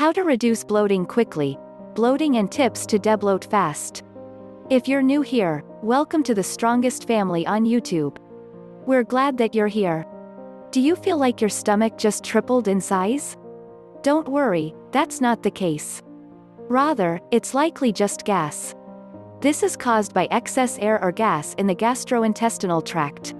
How to reduce bloating quickly, bloating and tips to debloat fast. If you're new here, welcome to the Strongest Family on YouTube. We're glad that you're here. Do you feel like your stomach just tripled in size? Don't worry, that's not the case. Rather, it's likely just gas. This is caused by excess air or gas in the gastrointestinal tract.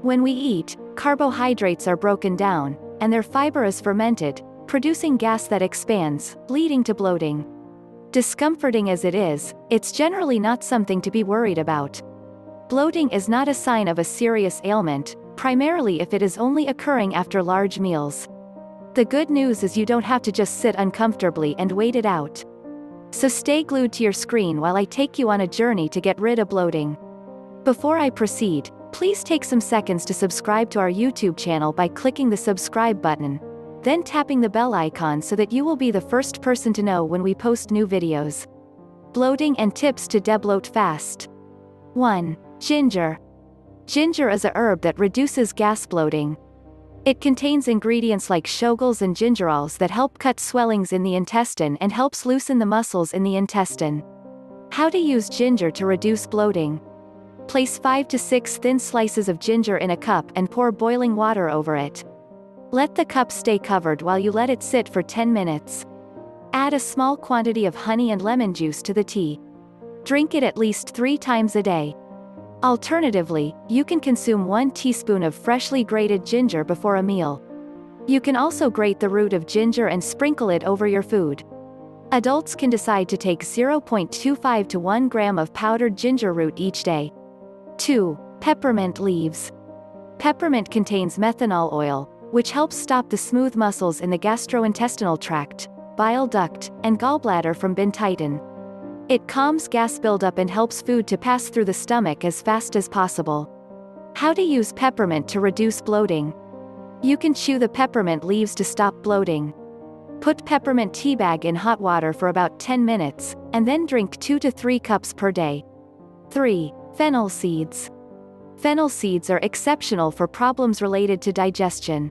When we eat, carbohydrates are broken down, and their fiber is fermented, producing gas that expands, leading to bloating. Discomforting as it is, it's generally not something to be worried about. Bloating is not a sign of a serious ailment, primarily if it is only occurring after large meals. The good news is you don't have to just sit uncomfortably and wait it out. So stay glued to your screen while I take you on a journey to get rid of bloating. Before I proceed, please take some seconds to subscribe to our YouTube channel by clicking the subscribe button, then tapping the bell icon so that you will be the first person to know when we post new videos. Bloating and tips to debloat fast. 1. Ginger. Ginger is a herb that reduces gas bloating. It contains ingredients like shogols and gingerols that help cut swellings in the intestine and helps loosen the muscles in the intestine. How to use ginger to reduce bloating. Place 5 to 6 thin slices of ginger in a cup and pour boiling water over it. Let the cup stay covered while you let it sit for 10 minutes. Add a small quantity of honey and lemon juice to the tea. Drink it at least 3 times a day. Alternatively, you can consume 1 teaspoon of freshly grated ginger before a meal. You can also grate the root of ginger and sprinkle it over your food. Adults can decide to take 0.25 to 1 gram of powdered ginger root each day. 2. Peppermint leaves. Peppermint contains methanol oil, which helps stop the smooth muscles in the gastrointestinal tract, bile duct, and gallbladder from binthitin. It calms gas buildup and helps food to pass through the stomach as fast as possible. How to use peppermint to reduce bloating. You can chew the peppermint leaves to stop bloating. Put peppermint tea bag in hot water for about 10 minutes, and then drink 2 to 3 cups per day. 3. Fennel seeds. Fennel seeds are exceptional for problems related to digestion.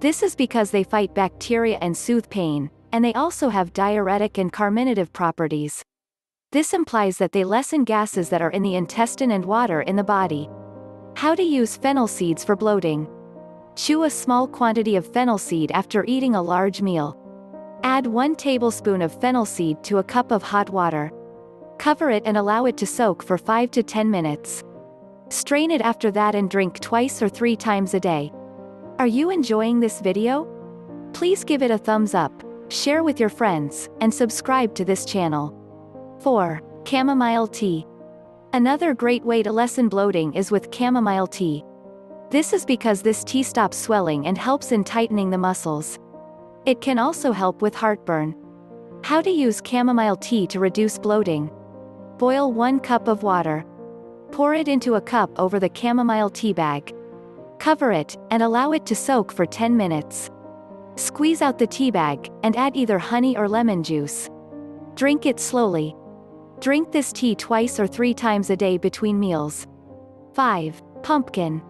This is because they fight bacteria and soothe pain, and they also have diuretic and carminative properties. This implies that they lessen gases that are in the intestine and water in the body. How to use fennel seeds for bloating. Chew a small quantity of fennel seed after eating a large meal. Add 1 tablespoon of fennel seed to a cup of hot water. Cover it and allow it to soak for 5 to 10 minutes. Strain it after that and drink twice or 3 times a day. Are you enjoying this video? Please give it a thumbs up, share with your friends, and subscribe to this channel. 4. Chamomile tea. Another great way to lessen bloating is with chamomile tea. This is because this tea stops swelling and helps in tightening the muscles. It can also help with heartburn. How to use chamomile tea to reduce bloating. Boil 1 cup of water. Pour it into a cup over the chamomile tea bag. Cover it, and allow it to soak for 10 minutes. Squeeze out the tea bag, and add either honey or lemon juice. Drink it slowly. Drink this tea twice or 3 times a day between meals. 5. Pumpkin.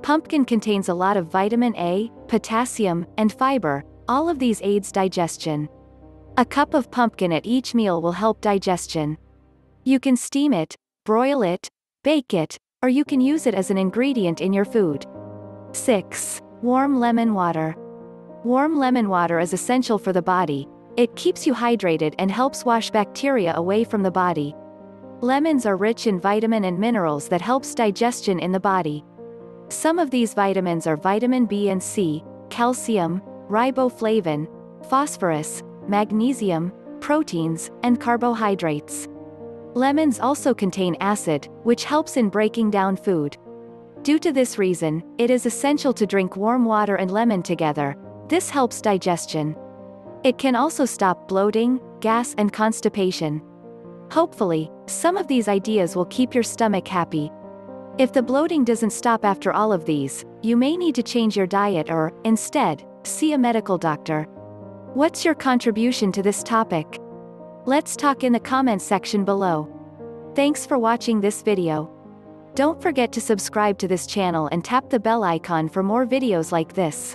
Pumpkin contains a lot of vitamin A, potassium, and fiber. All of these aids digestion. A cup of pumpkin at each meal will help digestion. You can steam it, broil it, bake it, or you can use it as an ingredient in your food. 6. Warm lemon water. Warm lemon water is essential for the body. It keeps you hydrated and helps wash bacteria away from the body. Lemons are rich in vitamin and minerals that helps digestion in the body. Some of these vitamins are vitamin B and C, calcium, riboflavin, phosphorus, magnesium, proteins, and carbohydrates. Lemons also contain acid, which helps in breaking down food. Due to this reason, it is essential to drink warm water and lemon together. This helps digestion. It can also stop bloating, gas, and constipation. Hopefully, some of these ideas will keep your stomach happy. If the bloating doesn't stop after all of these, you may need to change your diet or, instead, see a medical doctor. What's your contribution to this topic? Let's talk in the comments section below. Thanks for watching this video. Don't forget to subscribe to this channel and tap the bell icon for more videos like this.